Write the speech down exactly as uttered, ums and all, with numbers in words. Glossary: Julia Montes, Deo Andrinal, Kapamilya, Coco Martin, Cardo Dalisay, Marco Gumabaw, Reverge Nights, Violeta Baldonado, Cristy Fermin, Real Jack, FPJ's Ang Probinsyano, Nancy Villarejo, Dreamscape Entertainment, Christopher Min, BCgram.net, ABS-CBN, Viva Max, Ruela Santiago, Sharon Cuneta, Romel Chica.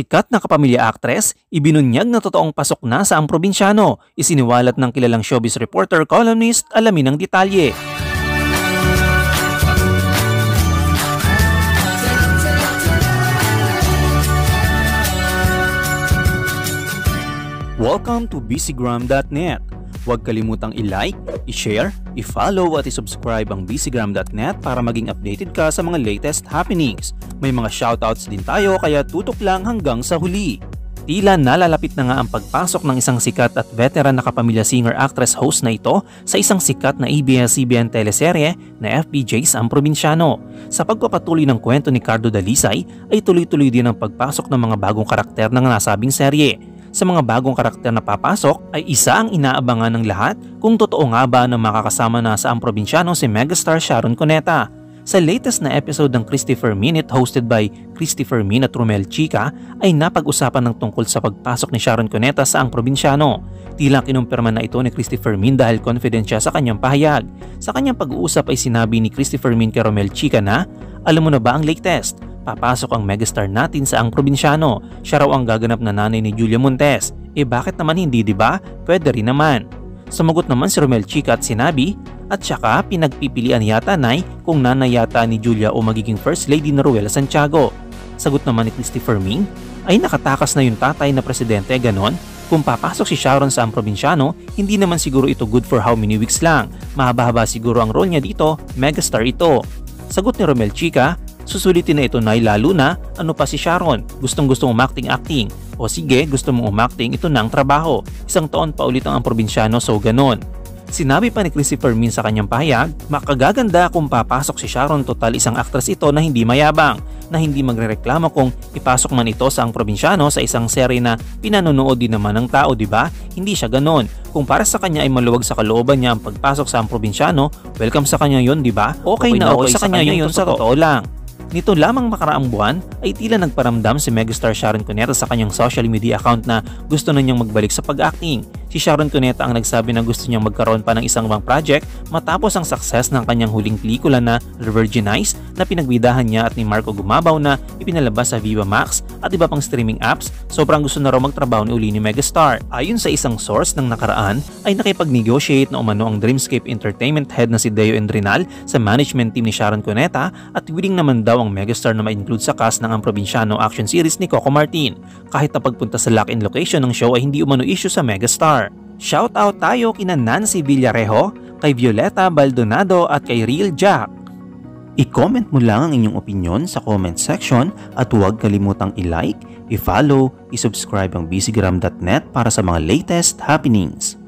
sikat na kapamilya actress, ibinunyag na totoong pasok na sa Ang Probinsyano. Isiniwalat ng kilalang showbiz reporter columnist, alamin ang detalye. Welcome to B C gram dot net. Huwag kalimutang i-like, i-share, i-follow at i-subscribe ang B C gram dot net para maging updated ka sa mga latest happenings. May mga shoutouts din tayo kaya tutok lang hanggang sa huli. Tila nalalapit na nga ang pagpasok ng isang sikat at veteran na kapamilya singer-actress host na ito sa isang sikat na A B S C B N teleserye na F P J's Ang Probinsyano. Sa pagpapatuloy ng kwento ni Cardo Dalisay ay tuloy-tuloy din ang pagpasok ng mga bagong karakter ng nasabing serye. Sa mga bagong karakter na papasok ay isa ang inaabangan ng lahat kung totoo nga ba na makakasama na sa Ang Probinsyano si megastar Sharon Cuneta. Sa latest na episode ng Cristy Fermin hosted by Cristy Fermin at Romel Chica ay napag-usapan ng tungkol sa pagpasok ni Sharon Cuneta sa Ang Probinsyano. Tila kinumpirma na ito ni Cristy Fermin dahil confident siya sa kanyang pahayag. Sa kanyang pag-uusap ay sinabi ni Cristy Fermin kay Romel Chica na, "Alam mo na ba ang latest? Papasok ang megastar natin sa Ang Probinsyano. Siya raw ang gaganap na nanay ni Julia Montes. E bakit naman hindi, diba? Pwede rin naman." Sumagot naman si Romel Chica at sinabi, "At saka pinagpipilian yata nay kung nanay yata ni Julia o magiging First Lady na Ruela Santiago." Sagot naman ni Christopher Min, "Ay nakatakas na yung tatay na presidente, ganon? Kung papasok si Sharon sa Ang Probinsyano, hindi naman siguro ito good for how many weeks lang. Mahaba-haba siguro ang role niya dito, megastar ito." Sagot ni Romel Chica, "Susulitin na ito nay, lalo na ano pa si Sharon, gustong-gustong umakting-acting. O sige, gusto mong umakting, ito na ang trabaho. Isang taon pa ulit ang Ang Probinsyano, so ganon." Sinabi pa ni Christopher Min sa kanyang pahayag, "Makagaganda kung papasok si Sharon, total isang actress ito na hindi mayabang, na hindi magrereklamo kung ipasok man ito sa Ang Probinsyano sa isang serye na pinanonood din naman ng tao, di ba? Hindi siya ganon. Kung para sa kanya ay maluwag sa kalooban niya ang pagpasok sa Ang Probinsyano, welcome sa kanya yon, di ba? Okay, okay na okay, okay sa kanya, kanya yun, yun sa totoo lang." Nito lamang makaraang buwan ay tila nagparamdam si megastar Sharon Cuneta sa kanyang social media account na gusto na niyang magbalik sa pag-acting. Si Sharon Cuneta ang nagsabi na gusto niyang magkaroon pa ng isang bang project matapos ang success ng kanyang huling pelikula na Reverge Nights na pinagbidahan niya at ni Marco Gumabaw na ipinalabas sa Viva Max at iba pang streaming apps. Sobrang gusto na raw magtrabaho ni uli ni megastar. Ayon sa isang source ng nakaraan ay nakipag-negotiate na umano ang Dreamscape Entertainment head na si Deo Andrinal sa management team ni Sharon Cuneta at willing naman daw ang megastar na ma-include sa cast ng Ang Probinsyano action series ni Coco Martin. Kahit na pagpunta sa lock-in location ng show ay hindi umano issue sa megastar. Shoutout tayo kina Nancy Villarejo, kay Violeta Baldonado at kay Real Jack. I-comment mo lang ang inyong opinyon sa comment section at huwag kalimutang i-like, i-follow, i-subscribe ang B C gram dot net para sa mga latest happenings.